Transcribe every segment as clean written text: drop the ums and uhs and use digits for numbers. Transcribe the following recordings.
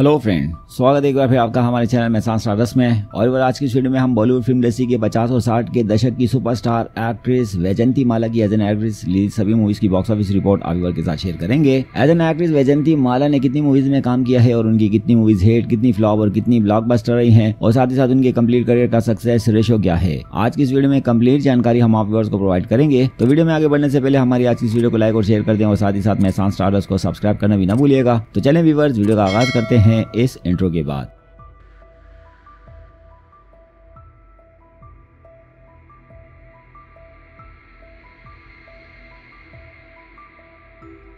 Hello friend, स्वागत है एक बार फिर आपका हमारे चैनल मैसान स्टारडस्ट में। और आज की वीडियो में हम बॉलीवुड फिल्म इंडस्ट्री के 50 और 60 के दशक की सुपरस्टार एक्ट्रेस वैजयंती माला की एज एन एक्ट्रेस रिलीज सभी मूवीज की बॉक्स ऑफिस रिपोर्ट आप के साथ शेयर करेंगे। एज एन एक्ट्रेस वैजयंती माला ने कितनी मूवीज में काम किया है और उनकी कितनी मूवीज हिट, कितनी फ्लॉप और कितनी ब्लॉकबस्टर रही है, और साथ ही साथ उनके कम्प्लीट करियर का सक्सेस रेशो क्या है, आज की इस वीडियो में कम्प्लीट जानकारी हम आप व्यूअर्स को प्रोवाइड करेंगे। तो वीडियो में आगे बढ़ने से पहले हमारी आज की वीडियो को लाइक और शेयर कर दें और साथ ही साथ मैसान स्टारडस्ट को सब्सक्राइब करना भी ना भूलिएगा। तो चलें व्यूअर्स, वीडियो का आगाज करते हैं इस इंट्रो के बाद।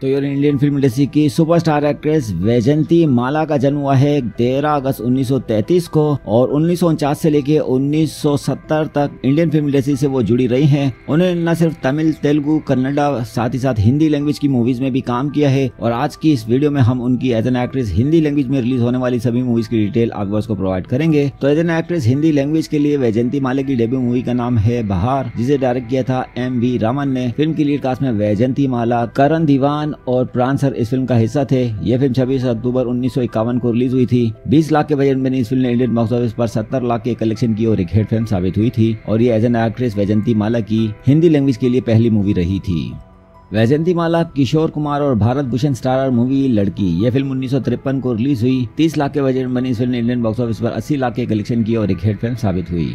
तो यार, इंडियन फिल्म इंडस्ट्री की सुपरस्टार एक्ट्रेस वैजयंती माला का जन्म हुआ है 13 अगस्त 1933 को और 1949 से लेके 1970 तक इंडियन फिल्म इंडस्ट्री से वो जुड़ी रही हैं। उन्हें न सिर्फ तमिल, तेलुगु, कन्नडा, साथ ही साथ हिंदी लैंग्वेज की मूवीज में भी काम किया है। और आज की इस वीडियो में हम उनकी as an actress Hindi language में रिलीज होने वाली सभी मूवीज की डिटेल आप व्यूअर्स को प्रोवाइड करेंगे। तो as an actress Hindi language के लिए वैजयंती माला की डेब्यू मूवी का नाम है बहार, जिसे डायरेक्ट किया था MV रामन ने। फिल्म की लीड कास्ट में वैजयंती माला, करण दीवान और प्राण सर इस फिल्म का हिस्सा थे। यह फिल्म 26 अक्टूबर 1951 को रिलीज हुई थी। 20 लाख के बजट में इस फिल्म ने इंडियन बॉक्स ऑफिस पर 70 लाख के कलेक्शन की और एक हिट फिल्म साबित हुई थी। और ये एज एन एक्ट्रेस वैजयंती माला की हिंदी लैंग्वेज के लिए पहली मूवी रही थी। वैजयंती माला किशोर कुमार और भारत भूषण स्टारर मूवी लड़की, यह फिल्म 1953 को रिलीज हुई। 30 लाख के बजट में बनी इस फिल्म ने इंडियन बॉक्स ऑफिस पर 80 लाख के कलेक्शन की और एक हिट फिल्म साबित हुई।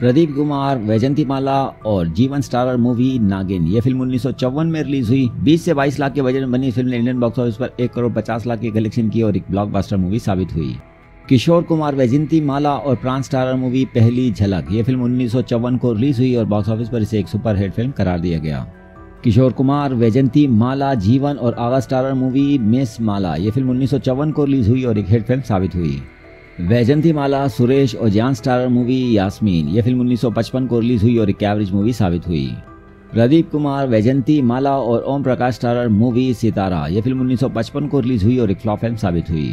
प्रदीप कुमार, वैजयंती माला और जीवन स्टारर मूवी नागिन, यह फिल्म 1954 में रिलीज हुई। 20 से 22 लाख के बजट में बनी फिल्म ने इंडियन बॉक्स ऑफिस पर 1 करोड़ 50 लाख के कलेक्शन की और एक ब्लॉकबस्टर मूवी साबित हुई। किशोर कुमार, वैजयंती माला और प्राण स्टारर मूवी पहली झलक, यह फिल्म 1954 को रिलीज हुई और बॉक्स ऑफिस पर इसे एक सुपरहिट फिल्म करार दिया गया। किशोर कुमार, वैजयंती माला, जीवन और Agha starrer movie miss Mala, यह फिल्म 1954 को रिलीज हुई और एक हिट फिल्म साबित हुई। वैजयंती माला, सुरेश और जॉन स्टारर मूवी यास्मीन, यह फिल्म 1955 को रिलीज हुई और एक एवरेज मूवी साबित हुई। प्रदीप कुमार, वैजयंती माला और ओम प्रकाश स्टारर मूवी सितारा, यह फिल्म 1955 को रिलीज हुई और एक फ्लॉप फिल्म साबित हुई।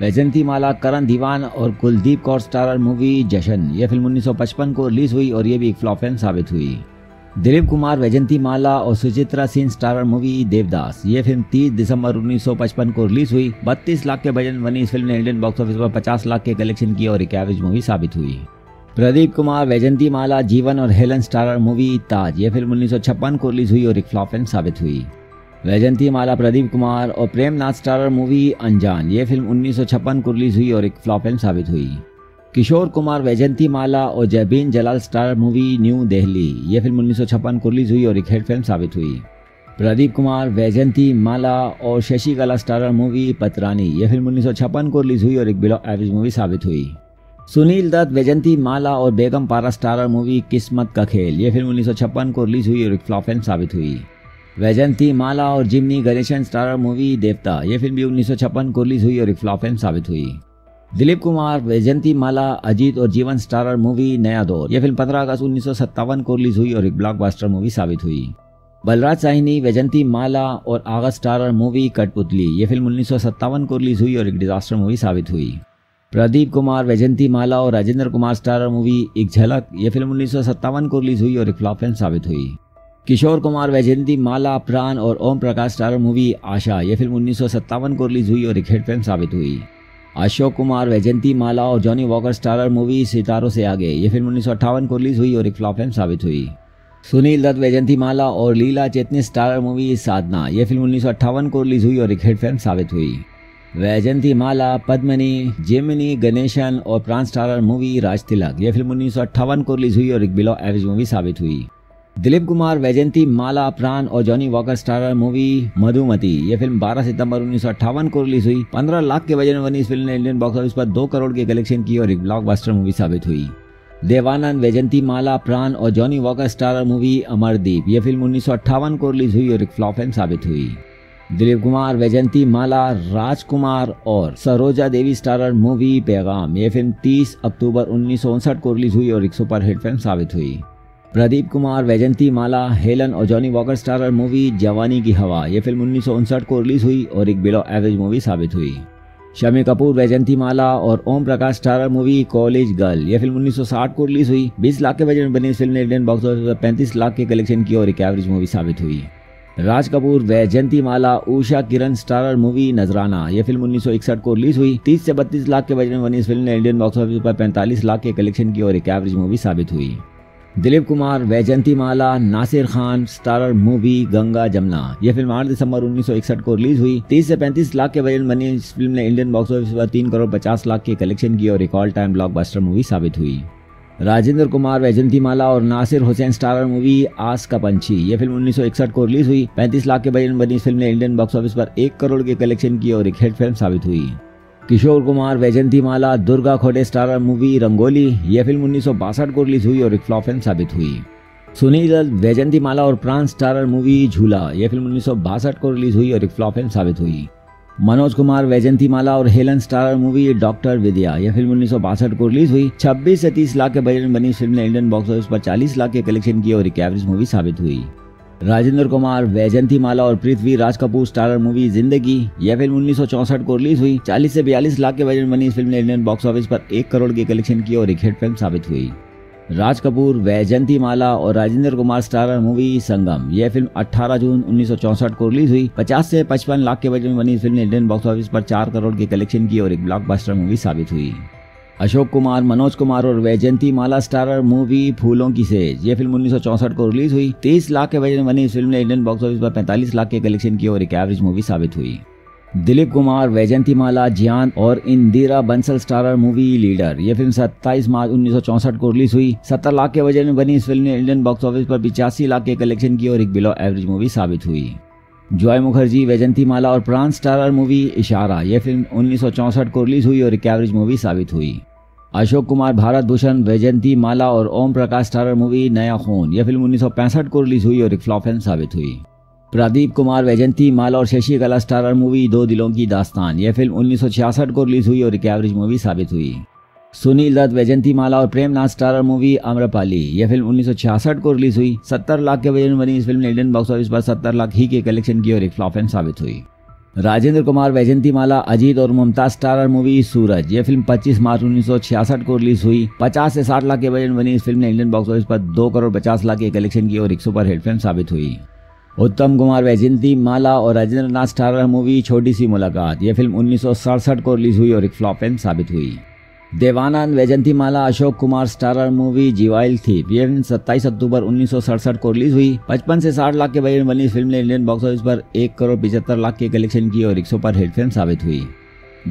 वैजयंती माला, करण दीवान और कुलदीप कौर स्टारर मूवी जशन, यह फिल्म 1955 को रिलीज हुई और यह भी एक फ्लॉप फिल्म साबित हुई। दिलीप कुमार, वैजयंती माला और सुचित्रा सिंह स्टारर मूवी देवदास, यह फिल्म 30 दिसंबर 1955 को रिलीज हुई। 32 लाख के बजट में बनी इस फिल्म ने इंडियन बॉक्स ऑफिस पर 50 लाख के कलेक्शन की और एक एवरेज मूवी साबित हुई। प्रदीप कुमार, वैजयंती माला, जीवन और हेलन स्टारर मूवी ताज, यह फिल्म 1956 को रिलीज हुई और एक फ्लॉप फिल्म साबित हुई। वैजयंती माला, प्रदीप कुमार और प्रेमनाथ स्टारर मूवी अनजान, यह फिल्म 1956 को रिलीज हुई और एक फ्लॉप फिल्म साबित हुई। किशोर कुमार, वैजयंती माला और Jabeen Jalal starrer movie new Delhi, यह फिल्म 1956 को रिलीज हुई और एक हिट फिल्म साबित हुई। प्रदीप कुमार, वैजयंती माला और शशि कला स्टारर मूवी पतरानी, यह फिल्म 1956 को रिलीज हुई और एक बिलो एवरेज मूवी साबित हुई। सुनील दत्त, वैजयंती माला और बेगम पारा स्टारर मूवी किस्मत का खेल, यह फिल्म 1956 को रिलीज हुई और एक फ्लॉप फिल्म साबित हुई। वैजयंती माला और जिमी गणेशन स्टारर मूवी देवता, यह फिल्म भी 1956 को रिलीज हुई और एक फ्लॉप फिल्म साबित हुई। दिलीप कुमार, वैजयंती माला, अजीत और जीवन स्टारर मूवी नया दौर, यह फिल्म 15 अगस्त 1957 को रिलीज हुई और एक ब्लॉकबस्टर मूवी साबित हुई। बलराज साहनी, वैजयंती माला और आगा स्टारर मूवी कठपुतली, यह फिल्म 1957 को रिलीज हुई और एक डिजास्टर मूवी साबित हुई। प्रदीप कुमार, वैजयंती माला और राजेंद्र कुमार स्टारर मूवी एक झलक, यह फिल्म 1957 को रिलीज हुई और एक फ्लॉप फिल्म साबित हुई। किशोर कुमार, वैजयंती माला, प्राण और ओम प्रकाश स्टारर मूवी आशा, यह फिल्म 1957 को रिलीज हुई और एक हिट फिल्म साबित हुई। अशोक कुमार, वैजयंती माला और जॉनी वॉकर स्टारर मूवी सितारों से आगे, यह फिल्म 1958 को रिलीज हुई और एक फ्लॉप फिल्म साबित हुई। सुनील दत्त, वैजयंती माला और लीला चेतनी स्टारर मूवी साधना, यह फिल्म 1958 को रिलीज हुई और एक हिट फिल्म साबित हुई। वैजयंती माला, पद्मिनी, जिमी गणेशन और प्राण स्टारर मूवी राज तिलक, यह फिल्म 1958 को रिलीज हुई और एक बिलो एवरेज मूवी साबित हुई। दिलीप कुमार, वैजयंती माला, प्राण और जॉनी वॉकर स्टारर मूवी मधुमती, यह फिल्म 12 सितंबर 1958 को रिलीज हुई। 15 लाख के बजट में बनी इस फिल्म ने इंडियन बॉक्स ऑफिस पर 2 करोड़ के कलेक्शन की और एक ब्लॉकबस्टर मूवी साबित हुई। देवानंद, वैजयंती माला, प्राण और जॉनी वॉकर स्टारर मूवी अमरदीप, यह फिल्म 1958 को रिलीज हुई और एक फ्लॉप फिल्म साबित हुई। दिलीप कुमार, वैजयंती माला, राज कुमार और सरोजा देवी स्टारर मूवी पैगाम, यह फिल्म 30 अक्टूबर 1959 को रिलीज हुई और एक सुपरहिट फिल्म साबित हुई। प्रदीप कुमार, वैजयंती माला, हेलन और जॉनी वॉकर स्टारर मूवी जवानी की हवा, यह फिल्म 1959 को रिलीज हुई और एक बिलो एवरेज मूवी साबित हुई। शमी कपूर, वैजयंती माला और Om Prakash starrer movie college girl, यह फिल्म 1960 को रिलीज हुई। 20 लाख के बजट में बनी इस फिल्म ने इंडियन बॉक्स ऑफिस पर 35 लाख के कलेक्शन की और एक एवरेज मूवी साबित हुई। राज कपूर, वैजयंती माला, उषा किरण स्टारर मूवी नजराना। यह फिल्म 1961 को रिलीज हुई। 30 से 32 लाख के बजट में बनी इस फिल्म ने इंडियन बॉक्स ऑफिस पर 45 लाख के कलेक्शन की और एक एवरेज मूवी साबित हुई। दिलीप कुमार, वैजयंती माला, नासिर खान स्टारर मूवी गंगा जमना। यह फिल्म 8 दिसंबर 1961 को रिलीज हुई। 30 से 35 लाख के बजट में बनी इस फिल्म ने इंडियन बॉक्स ऑफिस पर 3 करोड़ 50 लाख के कलेक्शन की और एक ऑल टाइम ब्लॉकबस्टर मूवी साबित हुई। राजेंद्र कुमार, वैजयंती माला और नासिर हुसैन स्टारर मूवी आस का पंछी। यह फिल्म 1961 को रिलीज हुई। 35 लाख के बजट में बनी इस फिल्म ने इंडियन बॉक्स ऑफिस पर 1 करोड़ के कलेक्शन की और एक हिट फिल्म साबित हुई। किशोर कुमार, वैजयंती माला, दुर्गा खोडे स्टारर मूवी रंगोली। यह फिल्म 1962 को रिलीज हुई और एक फ्लॉप फिल्म साबित हुई। सुनील दत्त, वैजयंती माला और प्राण स्टारर मूवी झूला। यह फिल्म 1962 को रिलीज हुई और एक फ्लॉप फिल्म साबित हुई। मनोज कुमार, वैजयंती माला और Helen starrer movie doctor Vidya. यह फिल्म 1962 को रिलीज हुई। 26 से 30 लाख के बजट में बनी फिल्म ने इंडियन बॉक्स ऑफिस पर 40 लाख के कलेक्शन की और एक एवरेज मूवी साबित हुई। राजेंद्र कुमार, वैजयंती माला और Prithviraj Kapoor starrer movie Zindagi. यह फिल्म 1964 को रिलीज हुई। 40 से 42 लाख के बजट में बनी फिल्म ने इंडियन बॉक्स ऑफिस पर 1 करोड़ के कलेक्शन की और एक हिट फिल्म साबित हुई। राज कपूर, वैजयंती माला और राजेंद्र कुमार स्टारर मूवी संगम। यह फिल्म 18 जून 1964 को रिलीज हुई। 50 से 55 लाख के बजट में बनी इस फिल्म ने इंडियन बॉक्स ऑफिस पर 4 करोड़ के कलेक्शन की और एक ब्लॉकबस्टर मूवी साबित हुई। अशोक कुमार, मनोज कुमार और वैजयंती माला स्टारर मूवी फूलों की सेज। यह फिल्म 1964 को रिलीज हुई। 30 लाख के बजट में बनी इस फिल्म ने इंडियन बॉक्स ऑफिस पर 45 लाख के कलेक्शन की और एक एवरेज मूवी साबित हुई। दिलीप कुमार, वैजयंती माला, जियान और Indira Bansal starrer movie leader. यह फिल्म 27 मार्च 1964 को रिलीज हुई। 70 लाख के बजट में बनी इस फिल्म ने इंडियन बॉक्स ऑफिस पर 85 लाख के कलेक्शन की और एक बिलो एवरेज मूवी साबित हुई। जॉय मुखर्जी, वैजयंती माला और प्राण स्टारर मूवी इशारा। यह फिल्म 1964 को रिलीज हुई और एक एवरेज मूवी साबित हुई। अशोक कुमार, भारत भूषण, वैजयंती माला और ओम प्रकाश स्टारर मूवी नया खून। यह फिल्म 1965 को रिलीज हुई और एक फ्लॉप फिल्म साबित हुई। प्रदीप कुमार, वैजयंती माला और शशि कला स्टारर मूवी दो दिलों की दास्तान। यह फिल्म 1966 को रिलीज हुई और एक एवरेज मूवी साबित हुई। सुनील दत्त, वैजयंती माला और प्रेमनाथ स्टारर मूवी आम्रपाली। यह फिल्म 1966 को रिलीज हुई। 70 लाख के बजट में बनी इस फिल्म ने इंडियन बॉक्स ऑफिस पर 70 लाख ही के कलेक्शन की और एक फ्लॉप फिल्म साबित हुई। राजेंद्र कुमार, वैजयंती माला, अजीत और मुमताज स्टारर मूवी सूरज। यह फिल्म 25 मार्च 1966 को रिलीज हुई। 50 से 60 लाख के बजट में बनी इस फिल्म ने इंडियन बॉक्स ऑफिस पर 2 करोड़ 50 लाख के कलेक्शन की और एक सुपर हिट फिल्म साबित हुई। उत्तम कुमार, वैजयंती माला और राजेंद्रनाथ स्टारर मूवी छोटी सी मुलाकात। यह फिल्म 1967 को रिलीज हुई और एक फ्लॉप फिल्म साबित हुई। देवानंद, वैजयंती माला, Ashok Kumar starrer movie जीवाइल thief. यह फिल्म 27 अक्टूबर 1967 को रिलीज हुई। 55 से 60 लाख के बजट में बनी इस फिल्म ने इंडियन बॉक्स ऑफिस पर 1 करोड़ 75 लाख के कलेक्शन की और एक सुपर हिट फिल्म साबित हुई।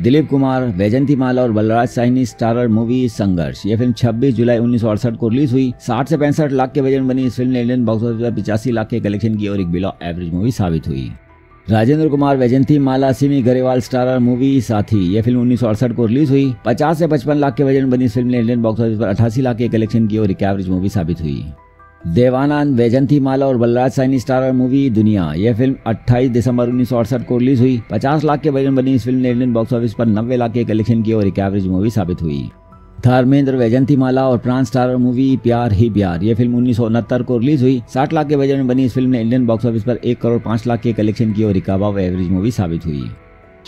दिलीप कुमार, वैजयंती माला और बलराज साहनी स्टारर मूवी संघर्ष। यह फिल्म 26 जुलाई 1968 को रिलीज हुई। 60 से 65 लाख के बजट में बनी इस फिल्म ने इंडियन बॉक्स ऑफिस पर 85 लाख के कलेक्शन की और एक बिलो एवरेज मूवी साबित हुई। राजेंद्र कुमार, वैजयंती माला, सिमी गरेवाल स्टारर मूवी साथी। यह फिल्म 1968 को रिलीज हुई। 50 से 55 लाख के बजट में बनी इस फिल्म ने इंडियन बॉक्स ऑफिस पर 88 लाख के कलेक्शन की और एक एवरेज मूवी साबित हुई। देवानंद, वैजयंती माला और बलराज साहनी स्टारर मूवी दुनिया। यह फिल्म 28 दिसंबर 1968 को रिलीज हुई। 50 लाख के बजट में बनी इस फिल्म ने इंडियन बॉक्स ऑफिस पर 90 लाख के कलेक्शन की और एक एवरेज मूवी साबित हुई। धर्मेंद्र, वैजयंती माला और प्राण स्टारर मूवी प्यार ही प्यार। यह फिल्म 1969 को रिलीज हुई। 60 लाख के बजट में बनी इस फिल्म ने इंडियन बॉक्स ऑफिस पर 1 करोड़ 5 लाख के कलेक्शन की और एक अबव एवरेज मूवी साबित हुई।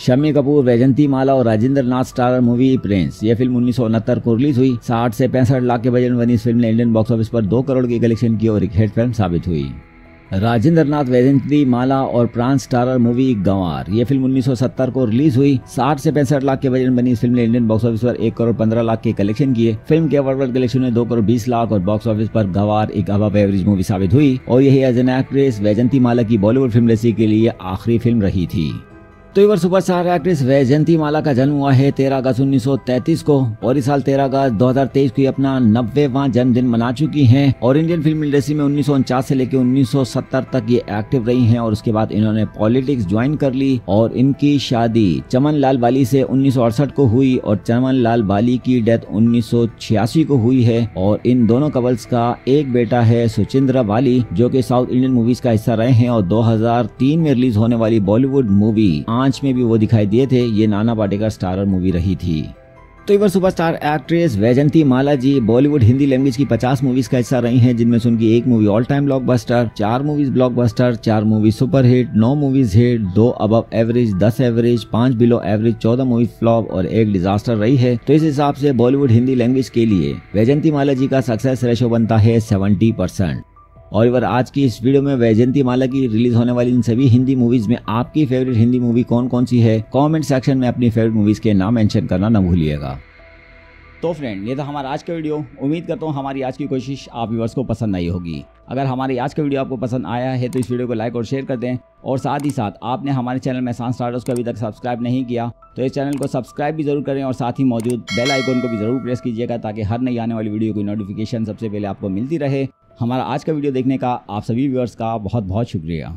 शम्मी कपूर, वैजयंती माला और राजेंद्रनाथ स्टारर मूवी प्रिंस। यह फिल्म 1969 को रिलीज हुई। 60 से 65 लाख के बजट में बनी इस फिल्म ने इंडियन बॉक्स ऑफिस पर 2 करोड़ के कलेक्शन की और एक हिट फिल्म साबित हुई। राजेंद्रनाथ, वैजयंती माला और प्राण स्टारर मूवी गंवार। यह फिल्म 1970 को रिलीज हुई। 60 से 65 लाख के बजट में बनी इस फिल्म ने इंडियन बॉक्स ऑफिस पर 1 करोड़ 15 लाख के कलेक्शन किए। फिल्म के वर्ल्ड कलेक्शन में 2 करोड़ 20 लाख और बॉक्स ऑफिस पर गंवार एक अबव एवरेज मूवी साबित हुई और यही एज एन एक्ट्रेस वैजयंती माला की बॉलीवुड फिल्म इंडस्ट्री के लिए आखिरी फिल्म रही थी। तो इस बार सुपरस्टार एक्ट्रेस वैजयंती माला का जन्म हुआ है 13 अगस्त 1933 को और इस साल 13 अगस्त 2023 को अपना 90वां जन्मदिन मना चुकी हैं और इंडियन फिल्म इंडस्ट्री में 1949 से लेकर 1970 तक ये एक्टिव रही हैं और उसके बाद इन्होंने पॉलिटिक्स ज्वाइन कर ली और इनकी शादी चमन लाल बाली से 1968 को हुई और चमन लाल बाली की डेथ 1986 को हुई है और इन दोनों कपल्स का एक बेटा है सुचित्रा बाली जो की साउथ इंडियन मूवीज का हिस्सा रहे हैं और 2003 में रिलीज होने वाली बॉलीवुड मूवी में भी वो दिखाई दिए थे। ये नाना पाटेकर स्टारर मूवी रही थी। तो इस बार सुपरस्टार एक्ट्रेस वैजयंती माला जी बॉलीवुड हिंदी लैंग्वेज की 50 मूवीज का हिस्सा रही हैं जिनमें से उनकी 1 movie all time blockbuster, 4 movies blockbuster, 4 movie superhit, 9 movies hit, 2 above average, 10 average, 5 below average, 14 movies flop और 1 डिजास्टर रही है। तो इस हिसाब से बॉलीवुड हिंदी लैंग्वेज के लिए वैजयंती माला जी का सक्सेस रेशो बनता है 70%। और आज की इस वीडियो में वैजयंती माला की रिलीज होने वाली इन सभी हिंदी मूवीज में आपकी फेवरेट हिंदी मूवी कौन कौन सी है, कमेंट सेक्शन में अपनी फेवरेट मूवीज के नाम मेंशन करना ना भूलिएगा। तो फ्रेंड, ये था हमारा आज का वीडियो। उम्मीद करता हूँ हमारी आज की कोशिश आप व्यूअर्स को पसंद आई होगी। अगर हमारी आज का वीडियो आपको पसंद आया है तो इस वीडियो को लाइक और शेयर कर दें, और साथ ही साथ आपने हमारे चैनल मैसान स्टारडस्ट को अभी तक सब्सक्राइब नहीं किया तो इस चैनल को सब्सक्राइब भी जरूर करें, और साथ ही मौजूद बेल आइकॉन को भी जरूर प्रेस कीजिएगा ताकि हर नई आने वाली वीडियो की नोटिफिकेशन सबसे पहले आपको मिलती रहे। हमारा आज का वीडियो देखने का आप सभी व्यूअर्स का बहुत बहुत शुक्रिया।